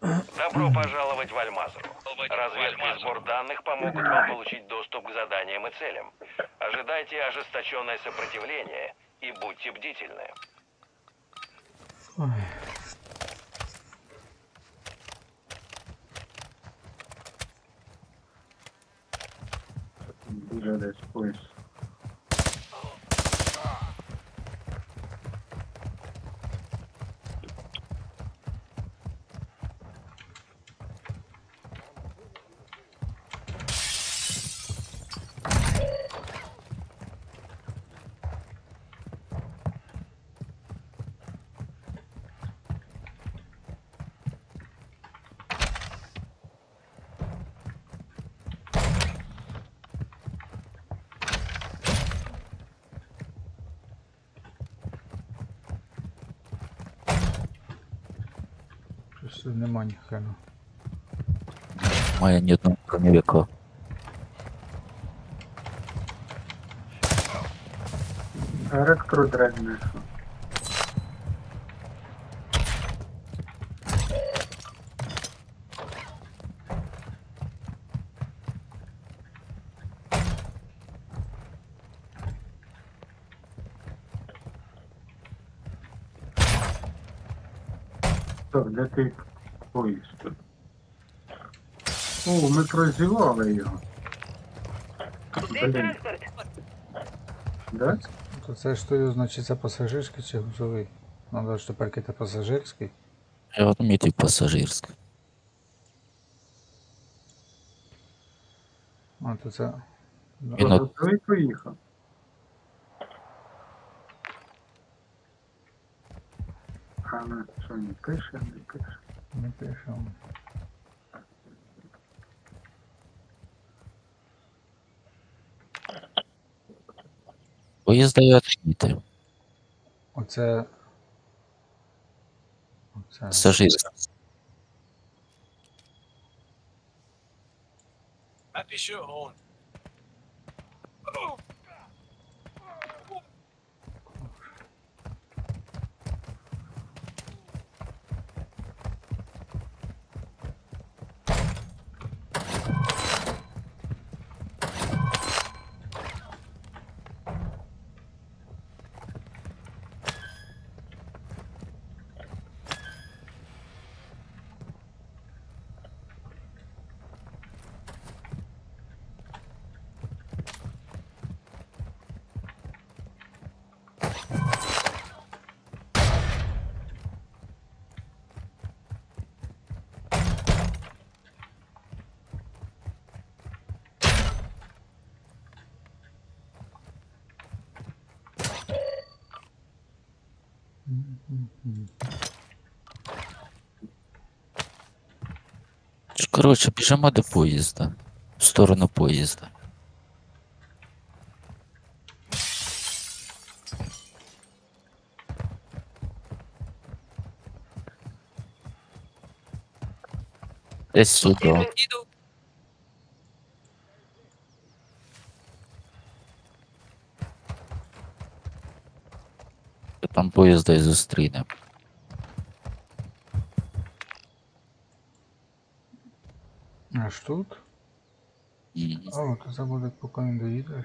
Добро пожаловать в Аль-Мазру. Разведка и сбор данных помогут вам получить доступ к заданиям и целям. Ожидайте ожесточенное сопротивление и будьте бдительны. Ой. Внимание, хрена. Моя нет, кроме века. Раскрой драйвер. Так, где ты? Ой, что? О, мы прозевали ее. Блин. Да? Это что ее значит за пассажирской, чем грузовой? Надо, что пакет пассажирский. Я отметил пассажирский. Вот это. Вот это и поехал. А ну что, не пишем, не пишем. Не пишем. Поїзда відкрити. Оце... Пасажирська. А пишу он. Короче, бежим до поезда. В сторону поезда. Здесь сюда. Там поезда и застрянем. Аж тут? А вот это будет пока не доедешь.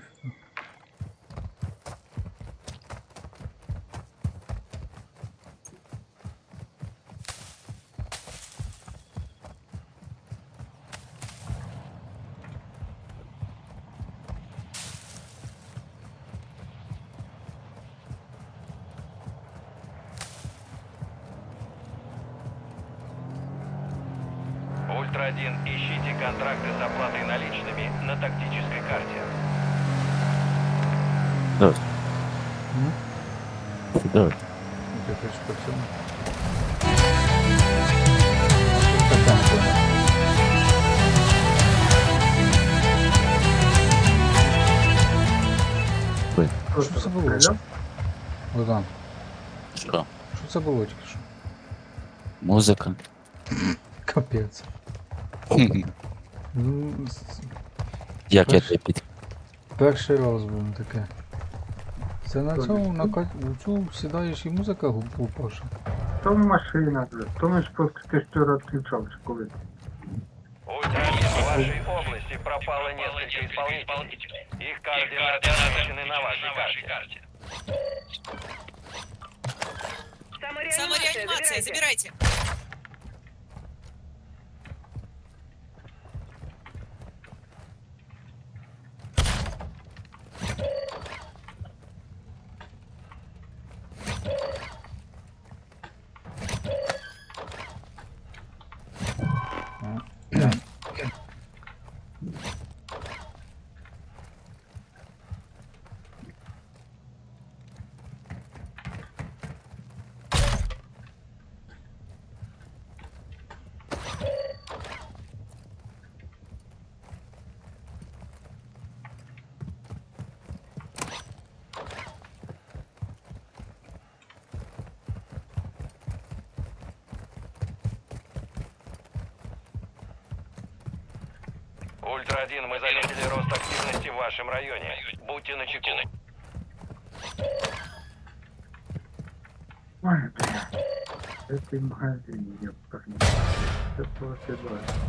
Ультра-1, ищите контракты с оплатой наличными на тактической карте. Да. Да. Что это было? Вот там. Что? Что это было? Музыка. Капец. Як я тебе під... Перший раз був таке. Це на цьому, на цьому сідаєш і музика гупу паша. то машина, то мы ж просто тестер отключал школы. В вашей области пропало несколько исполнителей. Их координаты отмечены на вашей карте. Самореанимация, забирайте. Ультра-1, мы заметили рост активности в вашем районе. Будьте начеку. Ой, бля. Это магазин, я понял. Это просто важно.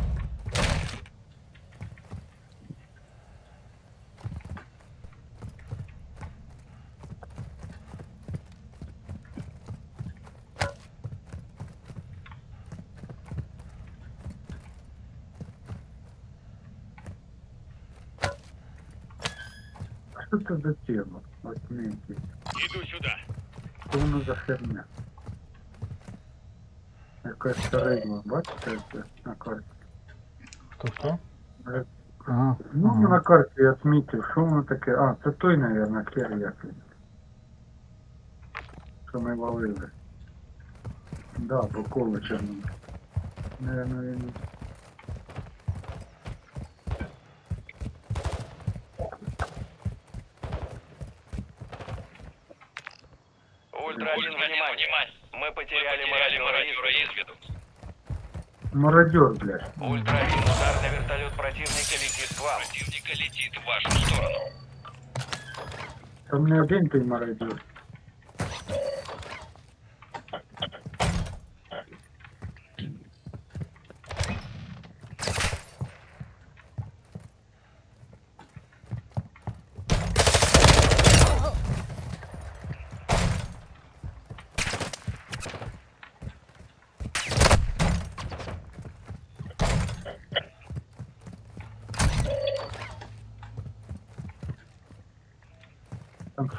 Что за тема? Отменьте. Иду сюда. Что она за херня? Какая-то рыба, бачите, это на карте. Кто-кто? Ага. Ну, ага. На карте я отметил, что она такая... А, это той, наверное, хер я отметил. Что мы ловили. Да, буквально черным. Наверное, я не... Мародер, блядь. Ультра-1, удар на вертолет противника летит к вам. Противника летит в вашу сторону. Там не один ты мародер.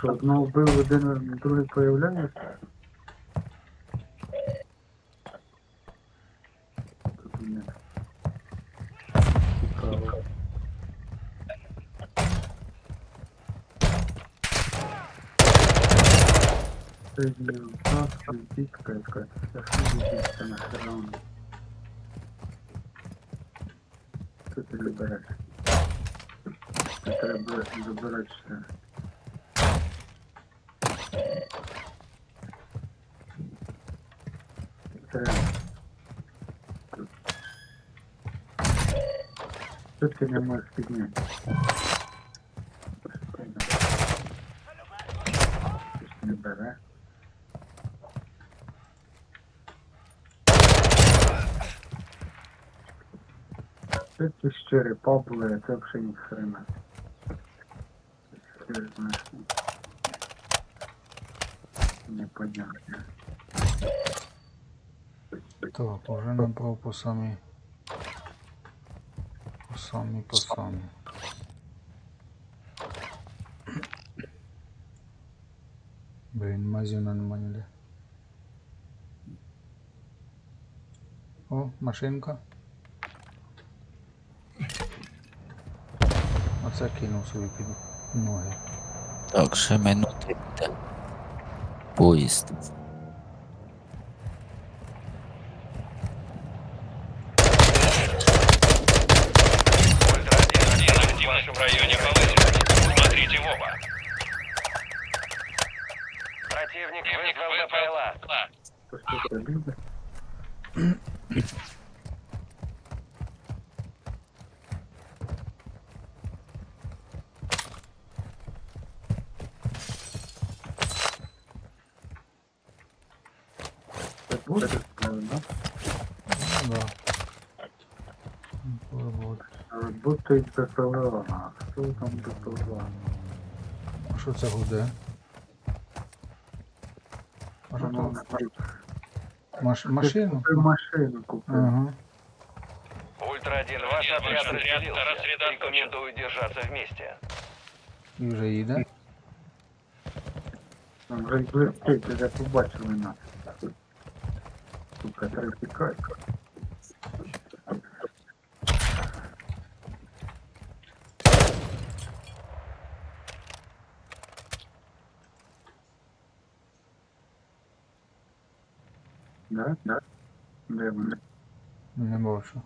Одного был, один, другой появляется. Что ты выбираешь? Ты выбираешь, что? Все-таки не можешь поднять. Все-таки щери паблы, это вообще ни хрена. Непонятно. Так, уже нам про пацаны. Пацаны. Блин, мазина наманили. О, машинка. Оце кинув свої під ноги. Так, ще минути буде. Поїзд. Да. Вот. Будто и доставлено. Кто там доставлено? А что это гуде? Машину? Машину купил. Ультра-1, ваш отряд разрядился. Рекомендую держаться вместе. Уже и, да? Там же блестит, я побачил меня. Сука, тропикайка. Да, да. Где мы? Не больше.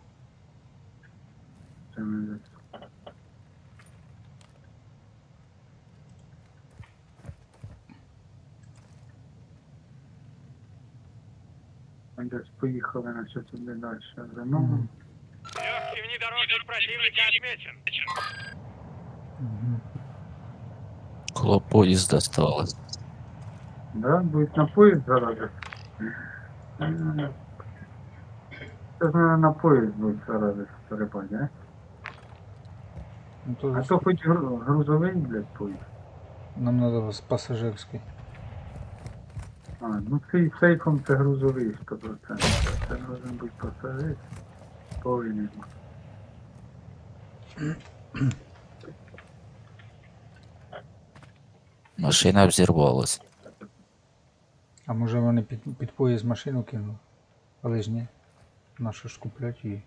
Сейчас поехали на сюда дальше за новым. Легкий внедорожник противника отмечен. Около поезда осталось. Да, будет на поезд зараза. Сейчас, наверное, на поезд будет зараза рыбать, а? Ну, а то хоть грузовый, блядь, поезд. Нам надо с пассажирской. А, ну цей сейфом це грузовий 100%. Це должен бути пассажир. Повинен. Машина взірвалась. А може вони під поїзд машину кинули? Але ж ні. Нащо ж куплять її?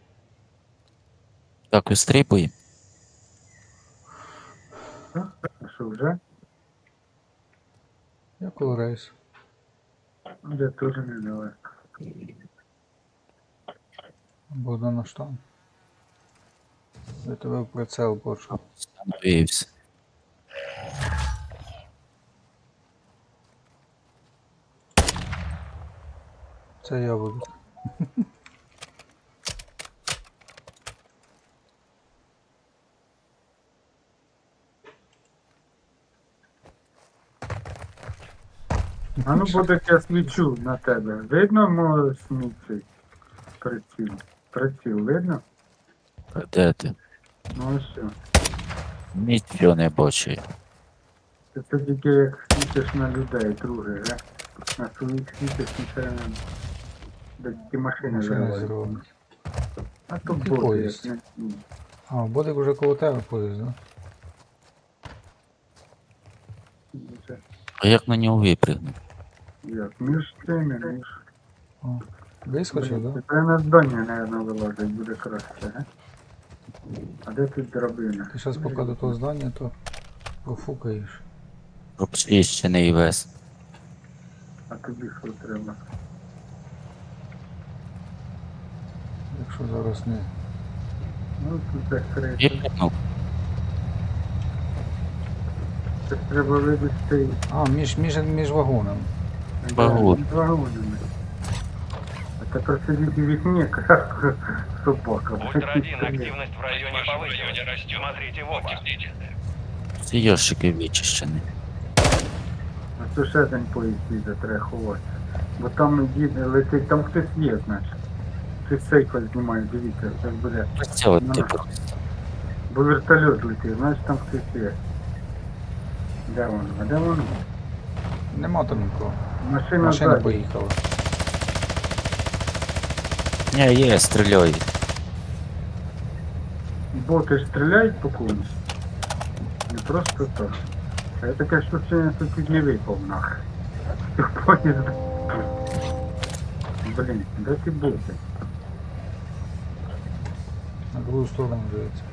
Так, вистрибуй. А що вже? Я коло рейсу. Я тоже не делаю. Буду на что? Это был прицел больше. Надеюсь. Это я буду. А ну буде, я свічу на тебе. Видно мою сміття? Приціл. Приціл, видно? Де ти? Ну все. Нічого не бачу. Це тільки як світиш на людей, друге, да? На своїх світиш, нічого не... Ті машини зробили. А то бодик. А, бодик уже коло тебе поїзд, да? А як на нього випрягнути? Як? Між тими, між... Вискочив, так? Це на здання, мабуть, вилазить, буде краще, а? А де тут драбина? Ти зараз поки до того здання, то профукаєш. Пропчищений весь. А тобі що треба? Якщо зараз не... Ну, тут закрито. Треба вибити цей... А, між вагоном. Вагон. Між вагонами. А тепер сидіть у вікні, як собака. Ультра-1, активність в районі повищена. Смотрите в оба. Ці ящики вичищені. А то ще один поїзд їде, треба ховатися. Бо там їде, летить, там хтось є, значить. Хтось сейфа знімає, дивіться, це буде. Бо вертольот летить, значить там хтось є. Де воно? А де воно? Нема там нікого. Машина поїхала. Не, є, стріляй. Боти ж стріляють по комусь? Не просто так. А я таке, що сьогодні тут не випав нахер. Блін, де ті боти? На другу сторону дивиться.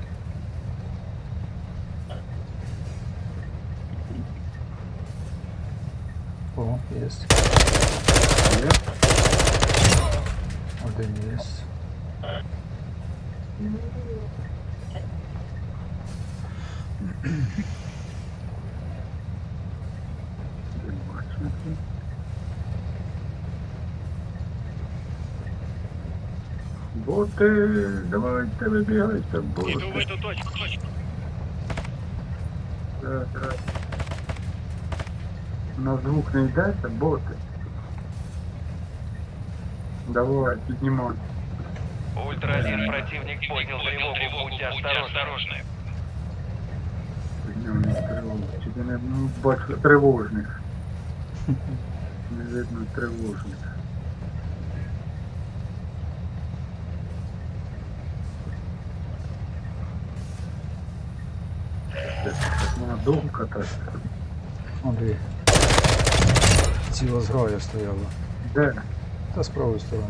О, есть. Вот они есть. Боты, давайте выбегайте, боты. Иду в эту точку. Да. На звук не йде, боти. Давай, піднімай. Ультра-1, противник поднял тревогу, будьте осторожны. Тебе, наверное, бачу тревожных. Наверное, тревожных. Сейчас на дом кататься. Смотри. Ціла зброя стояла. Де? Та з правої сторони.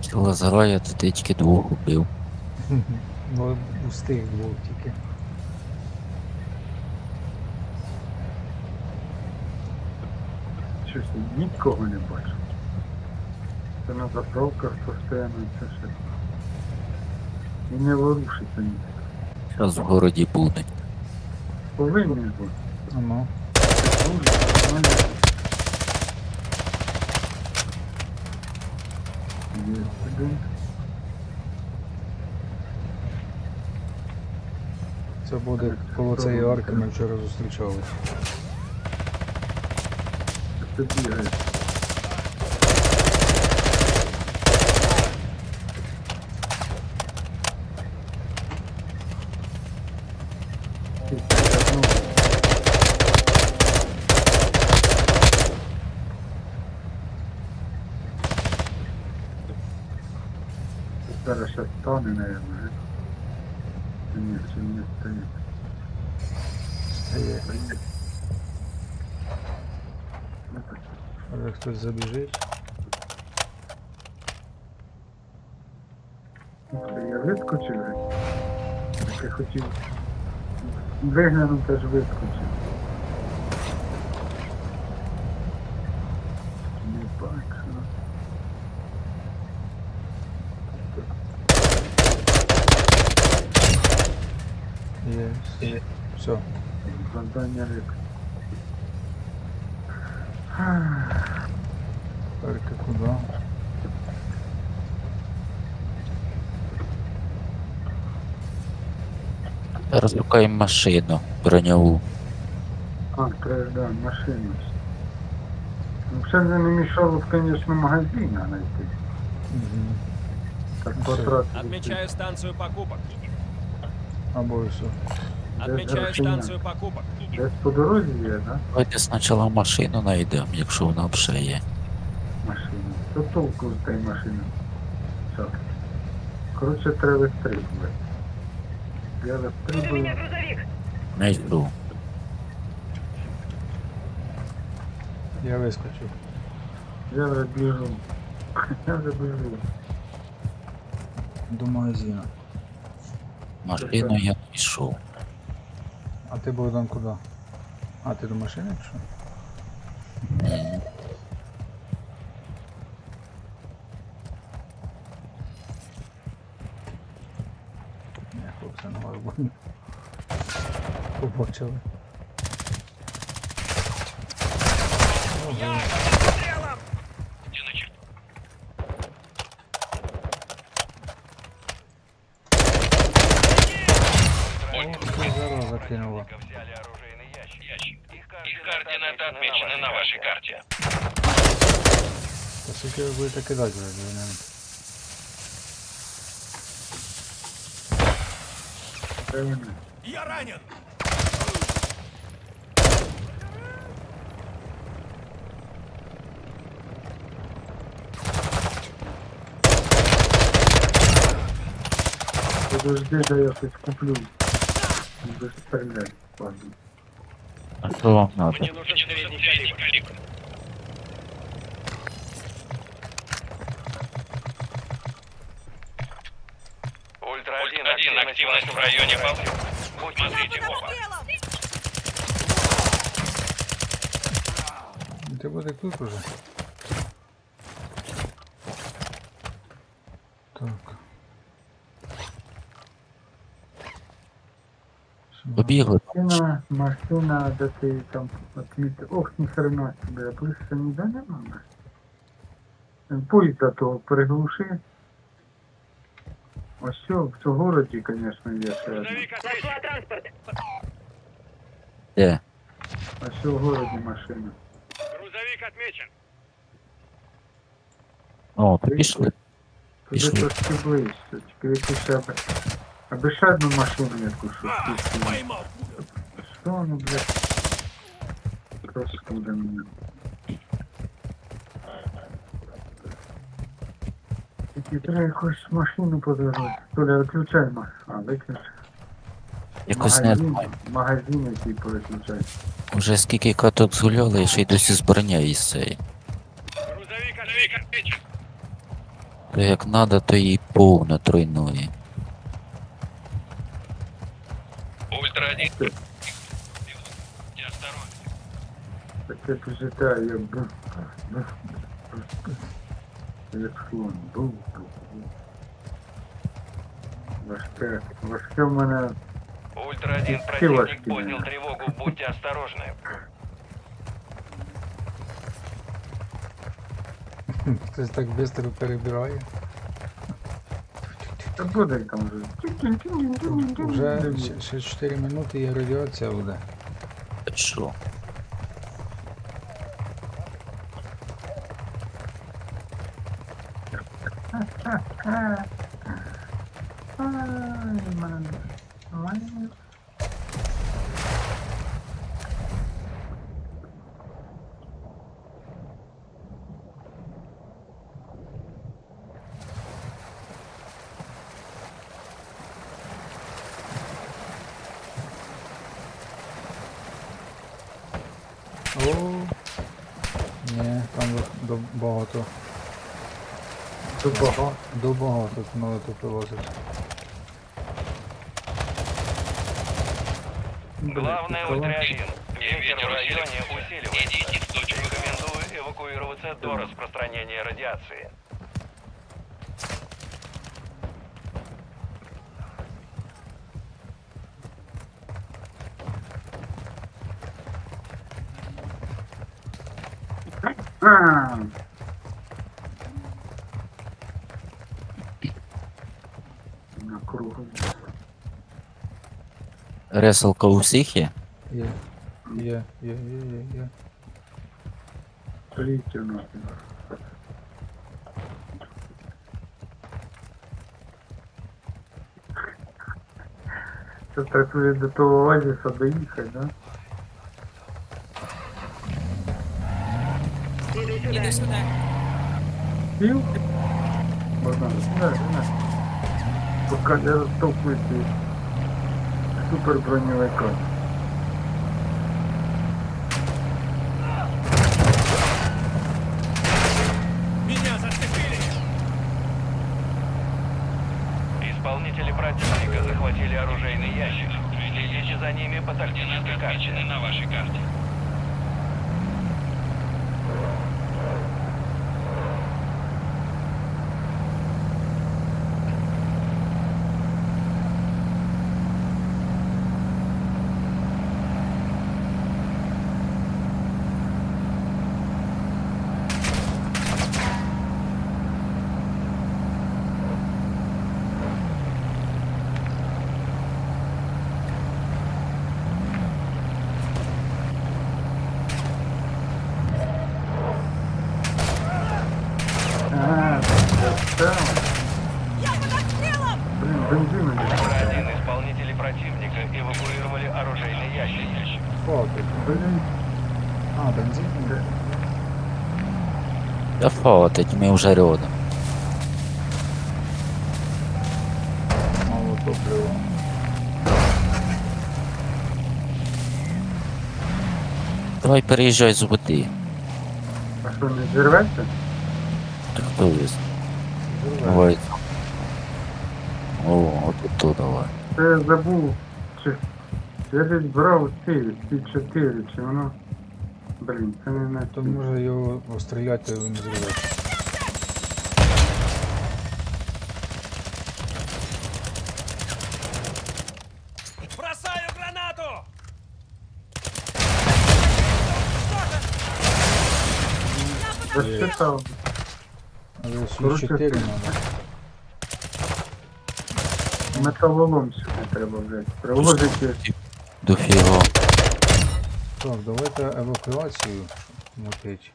Ціла зброя, то ти тільки двох убив. Ну, пустих двох тільки. Щось нікого не бачу. Це на заправках постійно і це все. І не ворушиться ніде. Сейчас в городе будут. Повинен бути. Ага. Це буде коло цієї арки, ми вчора зустрічались. Це бігає. Зараз ще стане, наверное. Ні, ще не стоїть. Стоїть. Може хтось забіжить? Я вискочив. Так я хотів. Виглянув, теж вискочив. Не бачу. Есть. Все. Фонтанный рек. Только куда? Разлукаем машину, броневую. А, да, машину. Ну, все же не мешало, конечно, магазин найти. Угу. Так потратить. Отмечаю станцию покупок. Обои все. Отмечаю станцию покупок. Десь по дорозі є, да? Давайте спочатку машину знайдемо, якщо вона вже є. Машина. Що толку з тієї машини? Все. Коротше, треба вистрибувати. Я вистрибую. Не йду. Я вискочу. Я вже біжу. Я вже біжу. До магазина. Машину я пішов. А ти, Богдан, куди? А ти до машини пішов? Ні. Не, хлопці, на горбані. Побачили. Взяли оружейный ящик. Их координаты отмечены на вашей карте. По сути, вы будете кидать, наверное. Я ранен! Подожди, да я хоть куплю. Надо стрелять, ладно. А что вам надо? Мне нужен средний калибр. Ультра-1, активность в районе Балки. Смотрите, опа. Ты вот и тут уже. Так. Побегла. Машина, да ты там отметил. Ох, ни хрена себе, быстро не дали нам. Поезд до того приглуши. А все, в городе, конечно, есть. Нашла транспорт. Да. А все в городе машина. Грузовик отмечен. О, пришли. Пришли. Обыша одну машину, я кушу. Что оно, блядь? Просто куда меня. Ты трай хочешь машину подорвать? То ли отключай машину. А, выкинешь. Магазины типа отключай. Уже скільки каток згуляли, ще й досі зброня із цієї. То як надо, то її повно тройнує. Ультра-1. Так я пожитаю, я був. Телефон, був. Важке в мене... Ультра-1, противник поднял тревогу, будьте осторожны. Ты так быстро перебирай. Откуда там уже? Уже 64 минуты и радиация вода. Что? Ні, там багато. До багато тут надо тут вилазити. Главное, Ультра-1. Ливень в районе усиливается. Рекомендую эвакуироваться до распространения радиации. Реселка у всех є? Є. Прийти нахід. Це треба до того оазіса доїхати, да? Іди сюди. Пів? Можна, сюди. Поки я розтовкую цієї. Супер броневой кон. Меня зацепили! Исполнители противника захватили оружейный ящик. Следите за ними по тактической карте. На вашей карте. Да вот этими уже рядом. Мало топлива. Давай переезжай с воды. А что, не взорваться? Так кто есть? Давай. О, вот тут давай. Я забыл. Я здесь брал 4, чего оно? Блин, це не на то може його стріляти, він зриває. Бросаю гранату! Розчитав. Але сюди 4 треба. Металолом сюди треба, блядь. Приложити. Дофіга. Так, давайте евакуацію. мотить.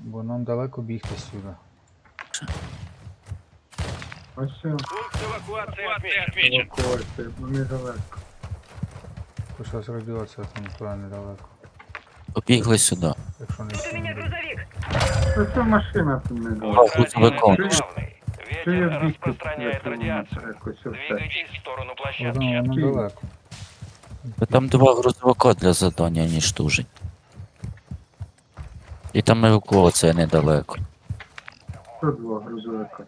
Бо нам далеко бігти сюди. Ось все. Евакуація, бо недалеко. Ти що зробила це, там туди недалеко. Побігли сюди. Якщо не сюди. Це машина там недалеко. Ветер распространяет радиацию. Двигайтесь в сторону площадки. Да там два грузовика для задания, они штужить. И там эвакуация недалеко. Что два грузовика?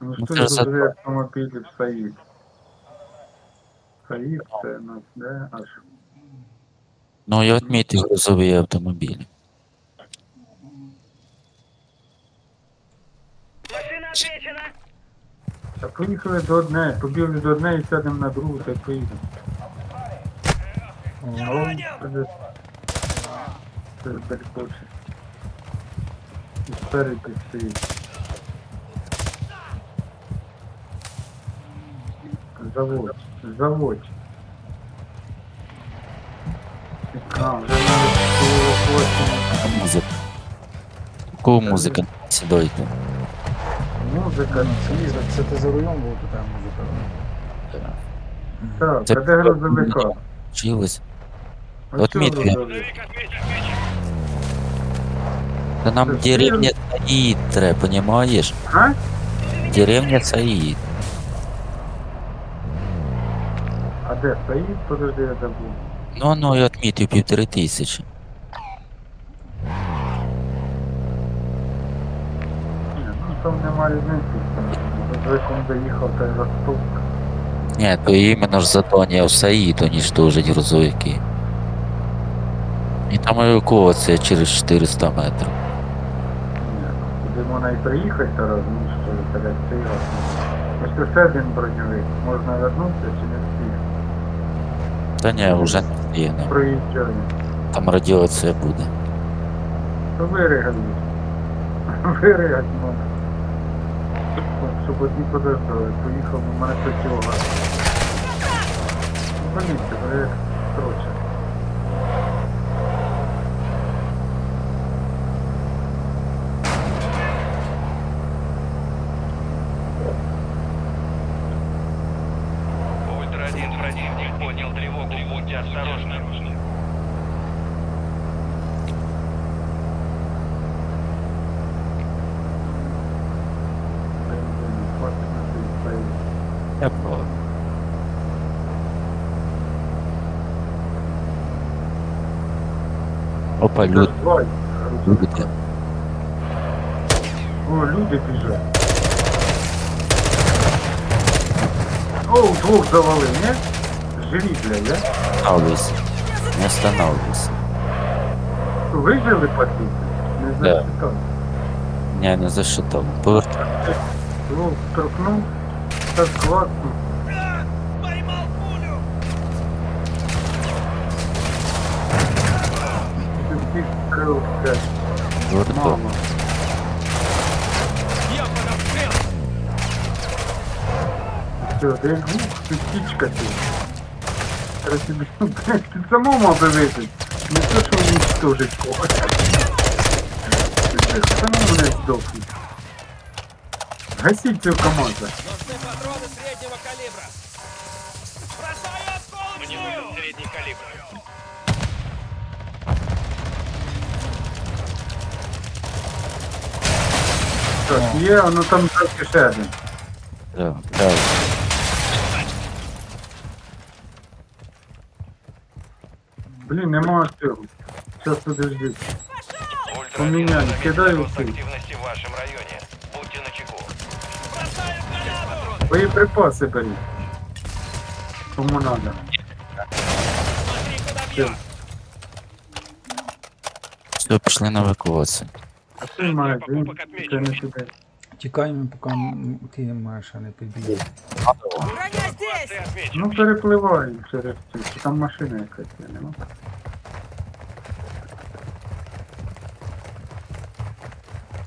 Ну что грузовые автомобили стоит? Стоит, да? Ну я отметил грузовые автомобили. Так поїхали до одне, побігли до одне і сядемо на другу, так поїдемо. О, це перекоче. І старий підстрій. Заводь, заводь. Там вже навіть музика. Такого музика не сідайте. Музика, слізно, це ти за руйом був, то там музика. Так, а де грузовика? Чилось. Отмітки. Та нам деревня Саїд треба, понімаєш? А? Деревня Саїд. А де Саїд? Подожди, я забув. Ну, ну, я отмітив 1500. Там нема різниці, звиком доїхав та й розтовка. Ні, то іменно ж задання в Саїд унічтожить грузовики. І там евакуація через 400 метрів. Ні, куди можна і приїхати зараз, унічтожить цей раз. Ось ще один броньовик, можна вернутися чи не встиг? Та ні, вже не встигне. Проїжджаємо. Там радіація буде. То вирігали. Вирігати можна. Щоб одні подождали, поїхав у мене третього. Поліція, але як коротше. Ультра-1, противник поднял тревогу, будьте осторожны. Опа, люди. О, люди бежат. О, двух завалы, нет? Жили, блядь, да? Останавливайся. Не останавливайся. Выжили потом? Не засчитал. Да. Не, не засчитал. Порт. Ну, столкнул. Так классно. Поймал пулю. Ты крылся. Вот мама. Я подобрел. Все, ты глух, ты птичка ты. Красиво. Блядь, ты самому обеветить. Не то, что уничтожить кого-то. Ты самому, блядь, сдохнуть. Гасить твою команду. Нужны патроны среднего калибра. Бросаю осколки! Мне нужен средний калибр. Так, є, воно там трошки ще один. Так, так. Блін, нема цього. Зараз подождіть. Поміняли, кидай у цей. Боеприпасы бери. Кому надо. Все. Все, пошли на эвакуацию. А ты маешь, ты на тебя. Текаем, пока ты маешь, а не победишь. Ну, перепливай, там машина какая-то, ну.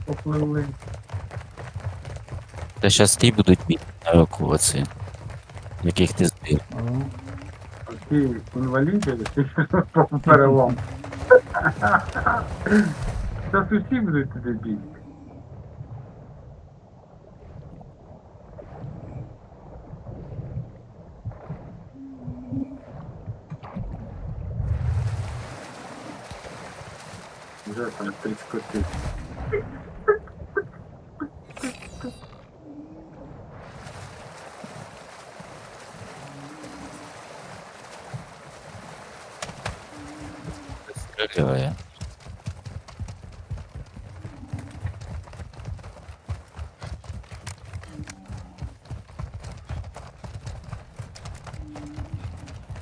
Поплыли. Да сейчас ты будут бить на эвакуации, яких ты сбил. Ты инвалид или ты перелом? Сейчас уйти будут тебя бить. Уже там 30 копеек. Стреляю.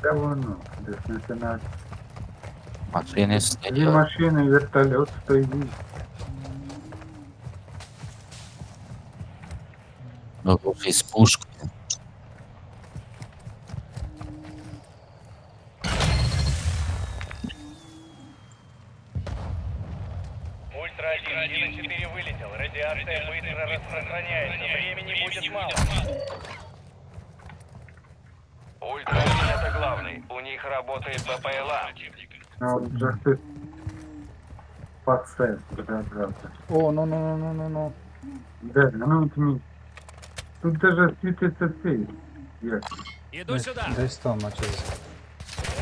Да вон, здесь начинает. Машины стоят. И машины, и вертолет стоит. Ну, вот из пушки. Ультра-1 4 вылетел. Радиация быстро распространяется. Времени будет мало. Ультра-1 это главный. У них работает БПЛА. Ну, джасты пацан, пожалуйста. О, ну. Да, ну, тут даже светится цель. Иду сюда. Да и стал начался.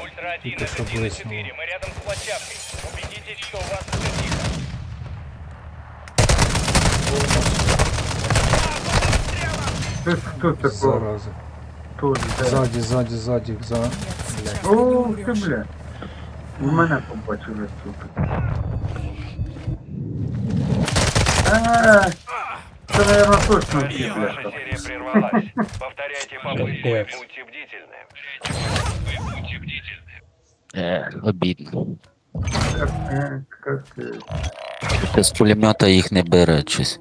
Ультра-1, это 1-4. Мы рядом с площадкой. Убедитесь, что у вас все тихо. Тут кто такой? Тоже, да. Сзади. О, ты, бля. У меня побачил отсюда. Это, наверное, точно уйти, бля. Повторяйте попытки, будьте бдительны. Обидно. Как... С пулемета их не берет, честь.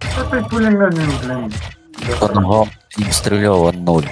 Что ты пулеметный, блин? Одного им стрелял, 0.